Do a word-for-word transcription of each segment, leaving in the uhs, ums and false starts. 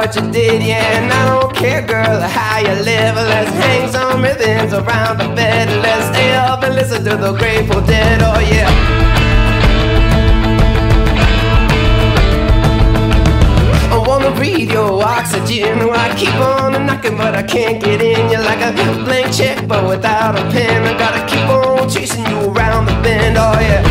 what you did, yeah, and I don't care, girl, how you live. Let's hang some ribbons around the bed. Let's stay up and listen to the Grateful Dead, oh yeah. I wanna breathe your oxygen. Well, I keep on knocking, but I can't get in. You're like a blank check, but without a pen. I gotta keep on chasing you around the bend, oh yeah.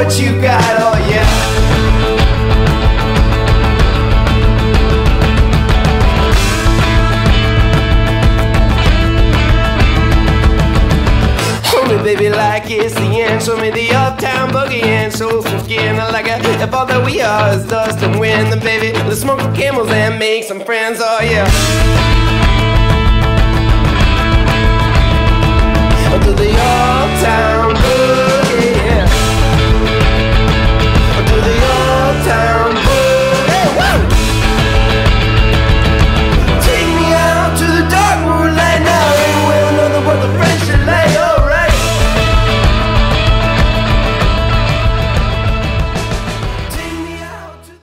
What you got, oh yeah. Hold me, baby, like it's the end. Show me the uptown boogie and show some skin. Like a, if all that we are is dust and wind, then baby, let's smoke some Camels and make some friends, oh yeah. To the old town blues.